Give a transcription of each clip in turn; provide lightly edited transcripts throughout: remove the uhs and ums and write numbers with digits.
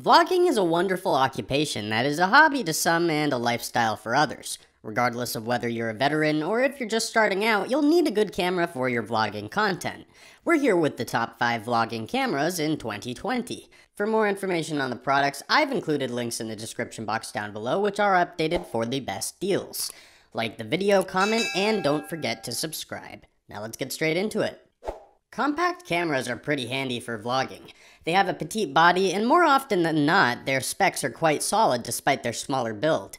Vlogging is a wonderful occupation that is a hobby to some and a lifestyle for others. Regardless of whether you're a veteran or if you're just starting out, you'll need a good camera for your vlogging content. We're here with the top 5 vlogging cameras in 2020. For more information on the products, I've included links in the description box down below, which are updated for the best deals. Like the video, comment, and don't forget to subscribe. Now let's get straight into it. Compact cameras are pretty handy for vlogging. They have a petite body, and more often than not, their specs are quite solid despite their smaller build.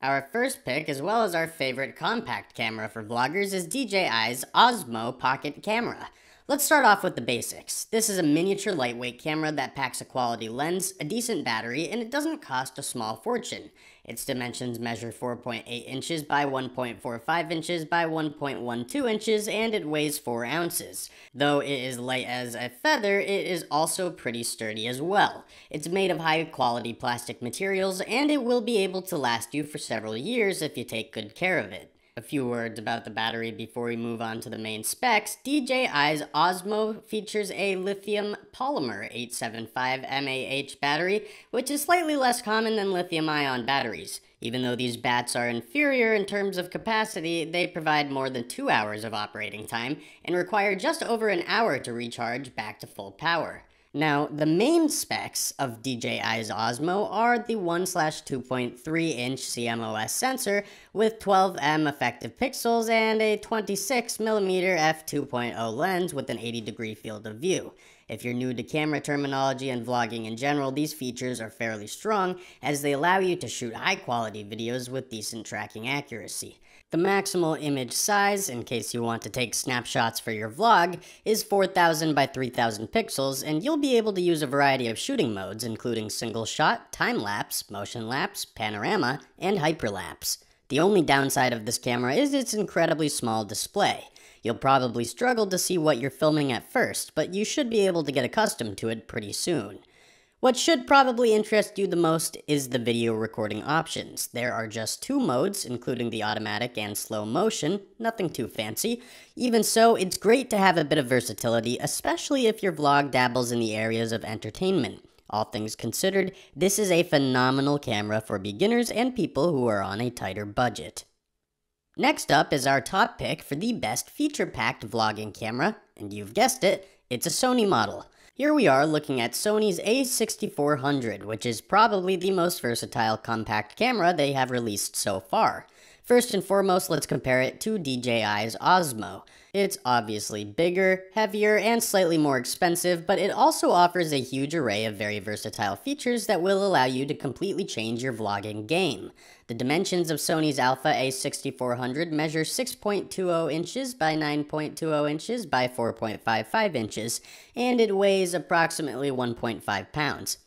Our first pick, as well as our favorite compact camera for vloggers, is DJI's Osmo Pocket Camera. Let's start off with the basics. This is a miniature lightweight camera that packs a quality lens, a decent battery, and it doesn't cost a small fortune. Its dimensions measure 4.8 inches by 1.45 inches by 1.12 inches, and it weighs 4 ounces. Though it is light as a feather, it is also pretty sturdy as well. It's made of high-quality plastic materials, and it will be able to last you for several years if you take good care of it. A few words about the battery before we move on to the main specs. DJI's Osmo features a lithium polymer 875 mAh battery, which is slightly less common than lithium-ion batteries. Even though these bats are inferior in terms of capacity, they provide more than 2 hours of operating time and require just over an hour to recharge back to full power. Now, the main specs of DJI's Osmo are the 1/2.3-inch CMOS sensor with 12M effective pixels and a 26mm f2.0 lens with an 80-degree field of view. If you're new to camera terminology and vlogging in general, these features are fairly strong as they allow you to shoot high-quality videos with decent tracking accuracy. The maximal image size, in case you want to take snapshots for your vlog, is 4,000 by 3,000 pixels, and you'll be able to use a variety of shooting modes including single shot, time-lapse, motion-lapse, panorama, and hyperlapse. The only downside of this camera is its incredibly small display. You'll probably struggle to see what you're filming at first, but you should be able to get accustomed to it pretty soon. What should probably interest you the most is the video recording options. There are just 2 modes, including the automatic and slow motion, nothing too fancy. Even so, it's great to have a bit of versatility, especially if your vlog dabbles in the areas of entertainment. All things considered, this is a phenomenal camera for beginners and people who are on a tighter budget. Next up is our top pick for the best feature-packed vlogging camera, and you've guessed it, it's a Sony model. Here we are looking at Sony's A6400, which is probably the most versatile compact camera they have released so far. First and foremost, let's compare it to DJI's Osmo. It's obviously bigger, heavier, and slightly more expensive, but it also offers a huge array of very versatile features that will allow you to completely change your vlogging game. The dimensions of Sony's Alpha A6400 measure 6.20 inches by 9.20 inches by 4.55 inches, and it weighs approximately 1.5 pounds.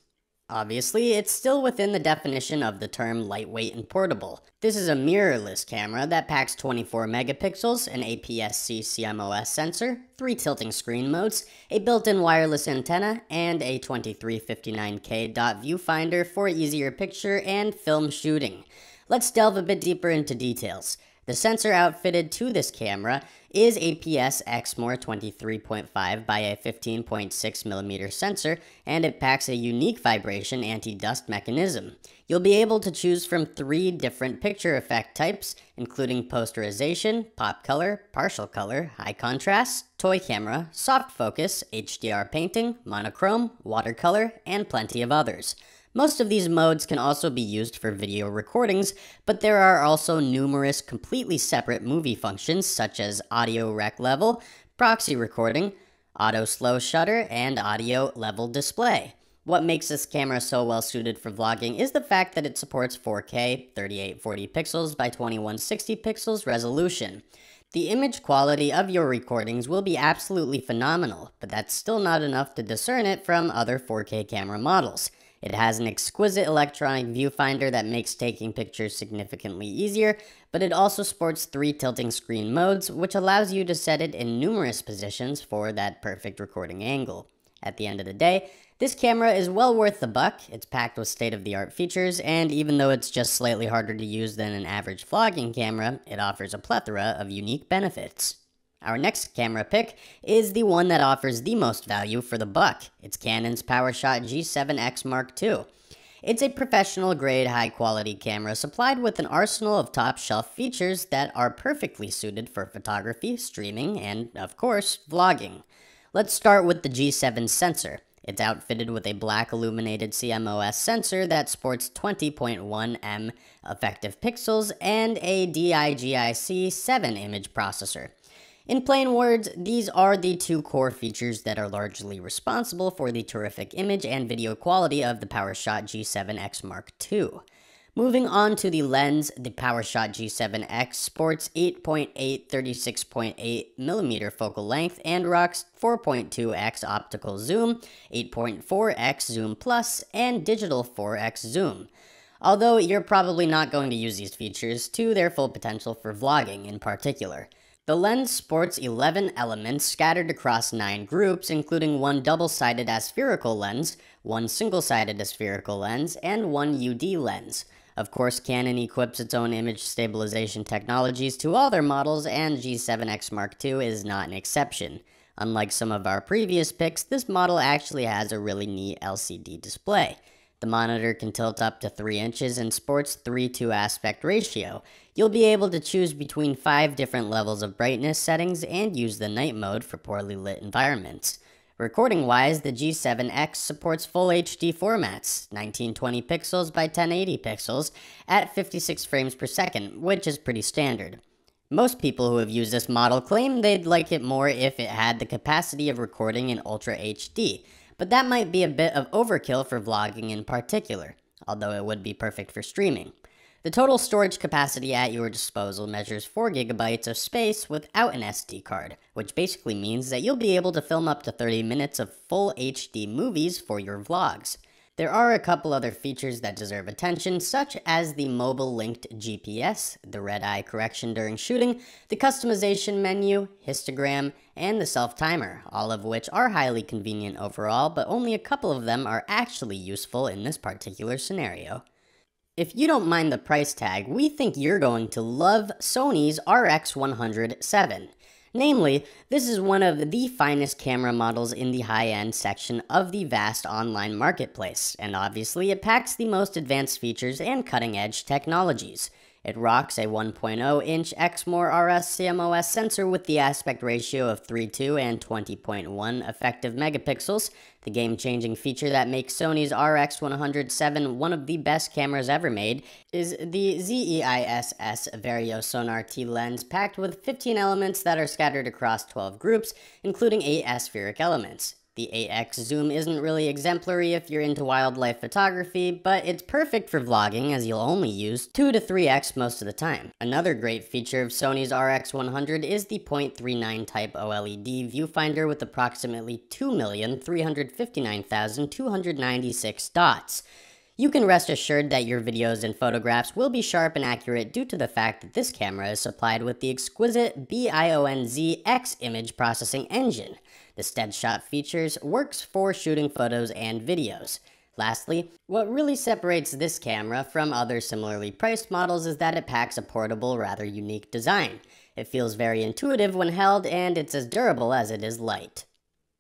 Obviously, it's still within the definition of the term lightweight and portable. This is a mirrorless camera that packs 24 megapixels, an APS-C CMOS sensor, 3 tilting screen modes, a built-in wireless antenna, and a 2359K dot viewfinder for easier picture and film shooting. Let's delve a bit deeper into details. The sensor outfitted to this camera is APS Exmor 23.5 by a 15.6mm sensor, and it packs a unique vibration anti-dust mechanism. You'll be able to choose from 3 different picture effect types, including posterization, pop color, partial color, high contrast, toy camera, soft focus, HDR painting, monochrome, watercolor, and plenty of others. Most of these modes can also be used for video recordings, but there are also numerous completely separate movie functions such as audio rec level, proxy recording, auto slow shutter, and audio level display. What makes this camera so well suited for vlogging is the fact that it supports 4K 3840 pixels by 2160 pixels resolution. The image quality of your recordings will be absolutely phenomenal, but that's still not enough to discern it from other 4K camera models. It has an exquisite electronic viewfinder that makes taking pictures significantly easier, but it also sports 3 tilting screen modes, which allows you to set it in numerous positions for that perfect recording angle. At the end of the day, this camera is well worth the buck. It's packed with state-of-the-art features, and even though it's just slightly harder to use than an average vlogging camera, it offers a plethora of unique benefits. Our next camera pick is the one that offers the most value for the buck. It's Canon's PowerShot G7X Mark II. It's a professional-grade, high-quality camera supplied with an arsenal of top-shelf features that are perfectly suited for photography, streaming, and, of course, vlogging. Let's start with the G7 sensor. It's outfitted with a black illuminated CMOS sensor that sports 20.1 M effective pixels and a DIGIC 7 image processor. In plain words, these are the two core features that are largely responsible for the terrific image and video quality of the PowerShot G7X Mark II. Moving on to the lens, the PowerShot G7X sports 8.8 36.8mm focal length and rocks 4.2x optical zoom, 8.4x zoom plus, and digital 4x zoom. Although you're probably not going to use these features to their full potential for vlogging in particular. The lens sports 11 elements scattered across 9 groups, including one double-sided aspherical lens, one single-sided aspherical lens, and one UD lens. Of course, Canon equips its own image stabilization technologies to all their models, and G7X Mark II is not an exception. Unlike some of our previous picks, this model actually has a really neat LCD display. The monitor can tilt up to 3 inches and sports 3:2 aspect ratio. You'll be able to choose between 5 different levels of brightness settings and use the night mode for poorly lit environments. Recording-wise, the G7X supports full HD formats, 1920 pixels by 1080 pixels, at 56 frames per second, which is pretty standard. Most people who have used this model claim they'd like it more if it had the capacity of recording in Ultra HD. But that might be a bit of overkill for vlogging in particular, although it would be perfect for streaming. The total storage capacity at your disposal measures 4 GB of space without an SD card, which basically means that you'll be able to film up to 30 minutes of full HD movies for your vlogs. There are a couple other features that deserve attention, such as the mobile-linked GPS, the red-eye correction during shooting, the customization menu, histogram, and the self-timer, all of which are highly convenient overall, but only a couple of them are actually useful in this particular scenario. If you don't mind the price tag, we think you're going to love Sony's RX100 VII. Namely, this is one of the finest camera models in the high-end section of the vast online marketplace, and obviously it packs the most advanced features and cutting-edge technologies. It rocks a 1.0-inch Exmor RS CMOS sensor with the aspect ratio of 3:2 and 20.1 effective megapixels, the game-changing feature that makes Sony's RX100 VII one of the best cameras ever made is the Zeiss Vario Sonar T lens packed with 15 elements that are scattered across 12 groups, including 8 aspheric elements. The 8x zoom isn't really exemplary if you're into wildlife photography, but it's perfect for vlogging as you'll only use 2 to 3x most of the time. Another great feature of Sony's RX100 is the 0.39 type OLED viewfinder with approximately 2,359,296 dots. You can rest assured that your videos and photographs will be sharp and accurate due to the fact that this camera is supplied with the exquisite BIONZ X image processing engine. The SteadShot features works for shooting photos and videos. Lastly, what really separates this camera from other similarly priced models is that it packs a portable, rather unique design. It feels very intuitive when held, and it's as durable as it is light.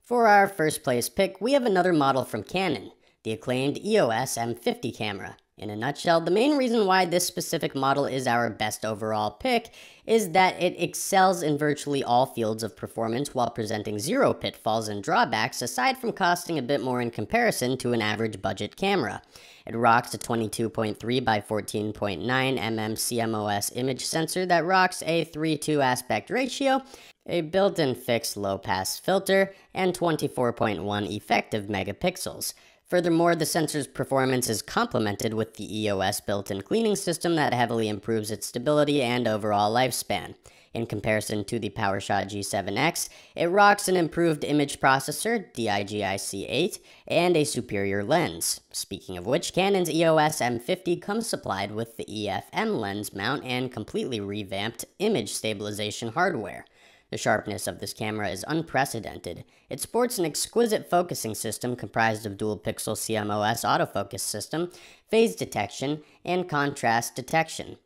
For our first place pick, we have another model from Canon. The acclaimed EOS M50 camera. In a nutshell, the main reason why this specific model is our best overall pick is that it excels in virtually all fields of performance while presenting zero pitfalls and drawbacks aside from costing a bit more in comparison to an average budget camera. It rocks a 22.3 by 14.9 mm CMOS image sensor that rocks a 3:2 aspect ratio, a built-in fixed low-pass filter, and 24.1 effective megapixels. Furthermore, the sensor's performance is complemented with the EOS built-in cleaning system that heavily improves its stability and overall lifespan. In comparison to the PowerShot G7X, it rocks an improved image processor, DIGIC 8, and a superior lens. Speaking of which, Canon's EOS M50 comes supplied with the EF-M lens mount and completely revamped image stabilization hardware. The sharpness of this camera is unprecedented. It sports an exquisite focusing system comprised of dual-pixel CMOS autofocus system, phase detection, and contrast detection.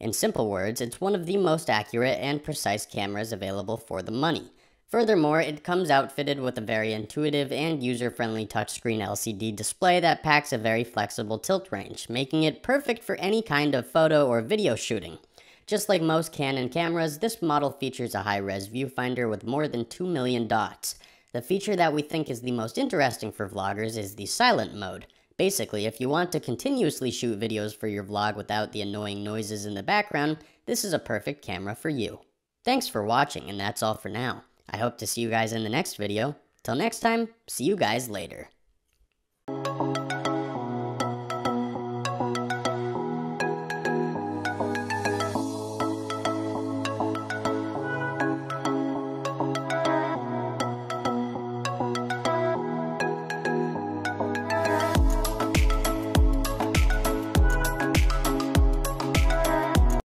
In simple words, it's one of the most accurate and precise cameras available for the money. Furthermore, it comes outfitted with a very intuitive and user-friendly touchscreen LCD display that packs a very flexible tilt range, making it perfect for any kind of photo or video shooting. Just like most Canon cameras, this model features a high-res viewfinder with more than 2 million dots. The feature that we think is the most interesting for vloggers is the silent mode. Basically, if you want to continuously shoot videos for your vlog without the annoying noises in the background, this is a perfect camera for you. Thanks for watching, and that's all for now. I hope to see you guys in the next video. Till next time, see you guys later.